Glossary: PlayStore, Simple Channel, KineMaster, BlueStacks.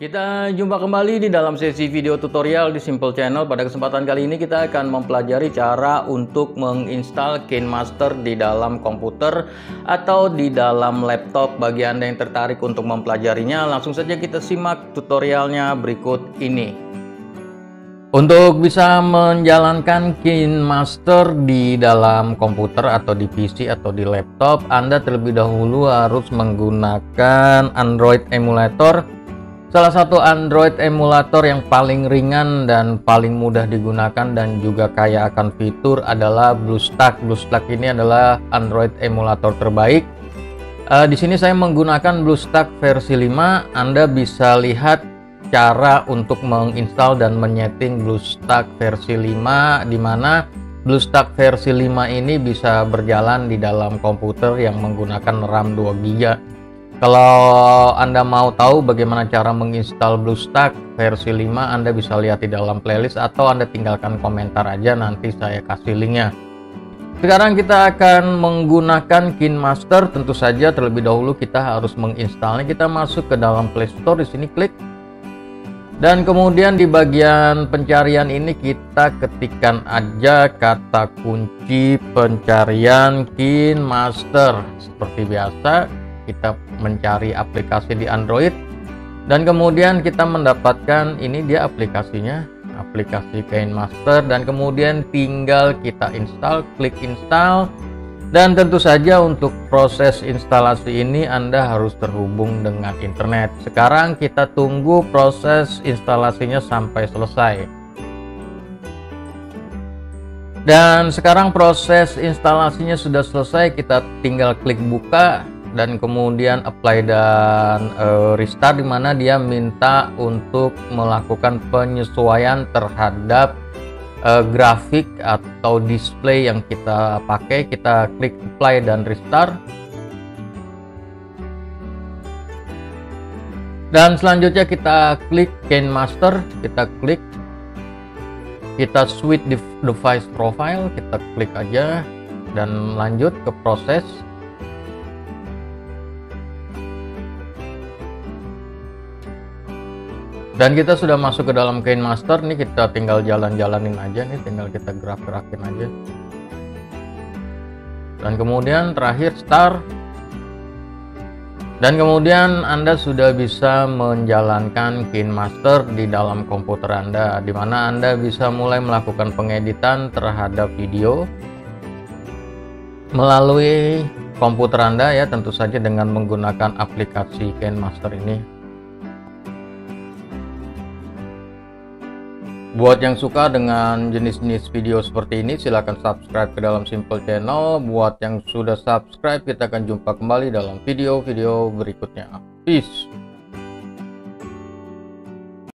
Kita jumpa kembali di dalam sesi video tutorial di Simple Channel. Pada kesempatan kali ini kita akan mempelajari cara untuk menginstal KineMaster di dalam komputer atau di dalam laptop. Bagi Anda yang tertarik untuk mempelajarinya, langsung saja kita simak tutorialnya berikut ini. Untuk bisa menjalankan KineMaster di dalam komputer atau di PC atau di laptop, Anda terlebih dahulu harus menggunakan Android emulator. Salah satu Android emulator yang paling ringan dan paling mudah digunakan dan juga kaya akan fitur adalah BlueStacks. BlueStacks ini adalah Android emulator terbaik. Di sini saya menggunakan BlueStacks versi 5. Anda bisa lihat cara untuk menginstal dan menyeting BlueStacks versi 5, di mana BlueStacks versi 5 ini bisa berjalan di dalam komputer yang menggunakan RAM 2 GB. Kalau Anda mau tahu bagaimana cara menginstal BlueStacks versi 5, Anda bisa lihat di dalam playlist atau Anda tinggalkan komentar aja, nanti saya kasih linknya. Sekarang kita akan menggunakan KineMaster. Tentu saja terlebih dahulu kita harus menginstalnya. Kita masuk ke dalam PlayStore, di sini klik. Dan kemudian di bagian pencarian ini kita ketikkan aja kata kunci pencarian KineMaster. Seperti biasa, kita mencari aplikasi di Android dan kemudian kita mendapatkan ini dia aplikasinya, aplikasi KineMaster, dan kemudian tinggal kita install, klik install. Dan tentu saja untuk proses instalasi ini Anda harus terhubung dengan internet. Sekarang kita tunggu proses instalasinya sampai selesai. Dan sekarang proses instalasinya sudah selesai, kita tinggal klik buka dan kemudian apply dan restart, dimana dia minta untuk melakukan penyesuaian terhadap grafik atau display yang kita pakai. Kita klik apply dan restart. Dan selanjutnya kita klik KineMaster, kita klik, kita switch device profile, kita klik aja dan lanjut ke proses. Dan kita sudah masuk ke dalam KineMaster nih, kita tinggal jalan-jalanin aja nih, tinggal kita gerak-gerakin aja. Dan kemudian terakhir start. Dan kemudian Anda sudah bisa menjalankan KineMaster di dalam komputer Anda, di mana Anda bisa mulai melakukan pengeditan terhadap video melalui komputer Anda ya, tentu saja dengan menggunakan aplikasi KineMaster ini. Buat yang suka dengan jenis-jenis video seperti ini, silahkan subscribe ke dalam Simple Channel. Buat yang sudah subscribe, kita akan jumpa kembali dalam video-video berikutnya. Peace!